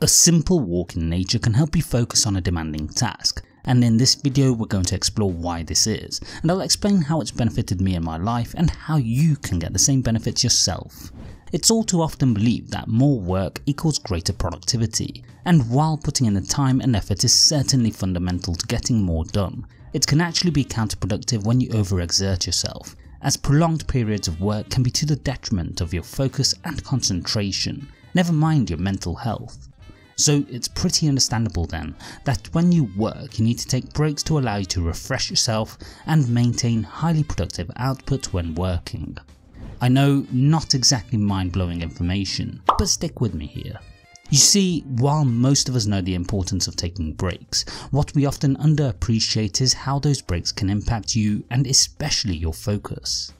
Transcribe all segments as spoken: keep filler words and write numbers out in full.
A simple walk in nature can help you focus on a demanding task, and in this video we're going to explore why this is, and I'll explain how it's benefited me in my life and how you can get the same benefits yourself. It's all too often believed that more work equals greater productivity, and while putting in the time and effort is certainly fundamental to getting more done, it can actually be counterproductive when you overexert yourself, as prolonged periods of work can be to the detriment of your focus and concentration, never mind your mental health. So it's pretty understandable then that when you work you need to take breaks to allow you to refresh yourself and maintain highly productive output when working. I know, not exactly mind-blowing information, but stick with me here. You see, while most of us know the importance of taking breaks, what we often underappreciate is how those breaks can impact you and especially your focus.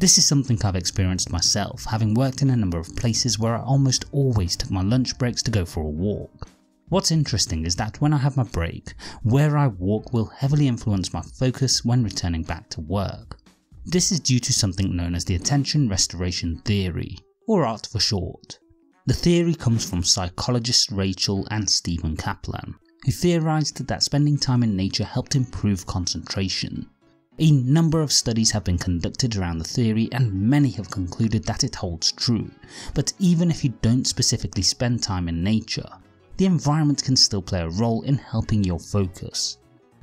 This is something I've experienced myself, having worked in a number of places where I almost always took my lunch breaks to go for a walk. What's interesting is that when I have my break, where I walk will heavily influence my focus when returning back to work. This is due to something known as the Attention Restoration Theory, or A R T for short. The theory comes from psychologists Rachel and Stephen Kaplan, who theorised that spending time in nature helped improve concentration. A number of studies have been conducted around the theory and many have concluded that it holds true, but even if you don't specifically spend time in nature, the environment can still play a role in helping your focus.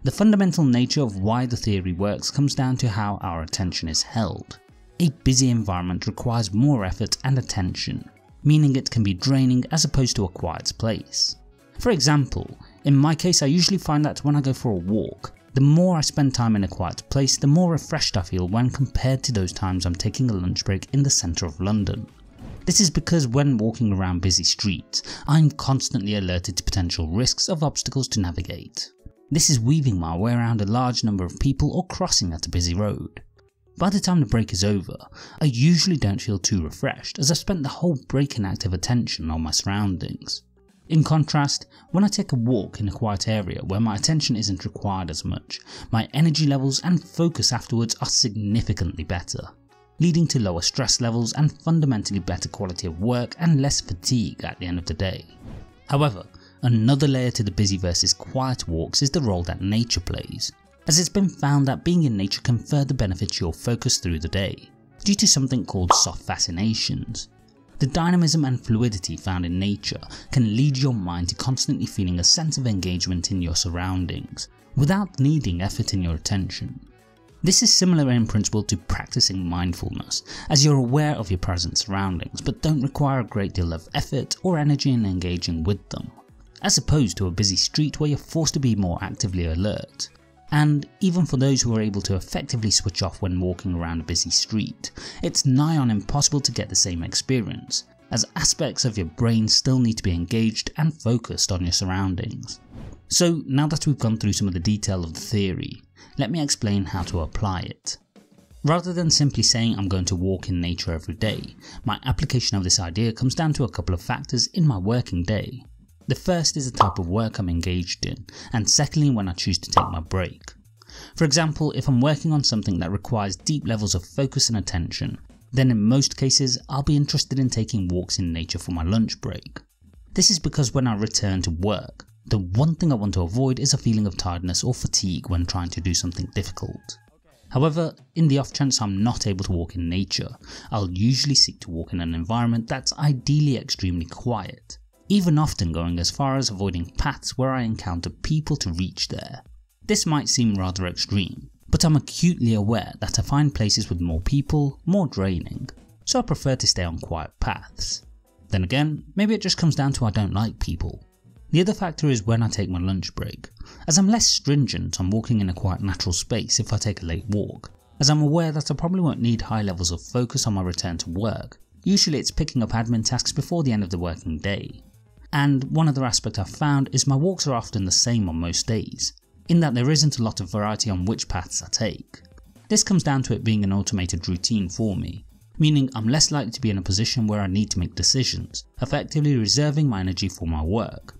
The fundamental nature of why the theory works comes down to how our attention is held. A busy environment requires more effort and attention, meaning it can be draining as opposed to a quiet place. For example, in my case I usually find that when I go for a walk, the more I spend time in a quiet place, the more refreshed I feel when compared to those times I'm taking a lunch break in the centre of London. This is because when walking around busy streets, I'm constantly alerted to potential risks of obstacles to navigate. This is weaving my way around a large number of people or crossing at a busy road. By the time the break is over, I usually don't feel too refreshed as I've spent the whole break in active attention on my surroundings. In contrast, when I take a walk in a quiet area where my attention isn't required as much, my energy levels and focus afterwards are significantly better, leading to lower stress levels and fundamentally better quality of work and less fatigue at the end of the day. However, another layer to the busy versus quiet walks is the role that nature plays, as it's been found that being in nature can further benefit your focus through the day, due to something called soft fascinations. The dynamism and fluidity found in nature can lead your mind to constantly feeling a sense of engagement in your surroundings, without needing effort in your attention. This is similar in principle to practicing mindfulness, as you're aware of your present surroundings but don't require a great deal of effort or energy in engaging with them, as opposed to a busy street where you're forced to be more actively alert. And even for those who are able to effectively switch off when walking around a busy street, it's nigh on impossible to get the same experience, as aspects of your brain still need to be engaged and focused on your surroundings. So now that we've gone through some of the detail of the theory, let me explain how to apply it. Rather than simply saying I'm going to walk in nature every day, my application of this idea comes down to a couple of factors in my working day. The first is the type of work I'm engaged in, and secondly when I choose to take my break. For example, if I'm working on something that requires deep levels of focus and attention, then in most cases I'll be interested in taking walks in nature for my lunch break. This is because when I return to work, the one thing I want to avoid is a feeling of tiredness or fatigue when trying to do something difficult. However, in the off chance I'm not able to walk in nature, I'll usually seek to walk in an environment that's ideally extremely quiet, even often going as far as avoiding paths where I encounter people to reach there. This might seem rather extreme, but I'm acutely aware that I find places with more people more draining, so I prefer to stay on quiet paths. Then again, maybe it just comes down to I don't like people. The other factor is when I take my lunch break, as I'm less stringent on walking in a quiet natural space if I take a late walk, as I'm aware that I probably won't need high levels of focus on my return to work. Usually it's picking up admin tasks before the end of the working day. And one other aspect I've found is my walks are often the same on most days, in that there isn't a lot of variety on which paths I take. This comes down to it being an automated routine for me, meaning I'm less likely to be in a position where I need to make decisions, effectively reserving my energy for my work.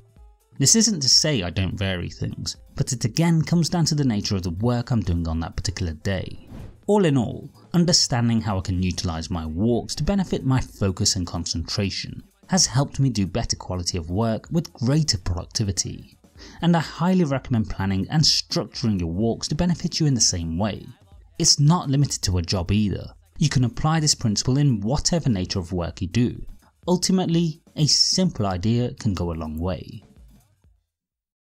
This isn't to say I don't vary things, but it again comes down to the nature of the work I'm doing on that particular day. All in all, understanding how I can utilise my walks to benefit my focus and concentration has helped me do better quality of work with greater productivity, and I highly recommend planning and structuring your walks to benefit you in the same way. It's not limited to a job either. You can apply this principle in whatever nature of work you do. Ultimately, a simple idea can go a long way.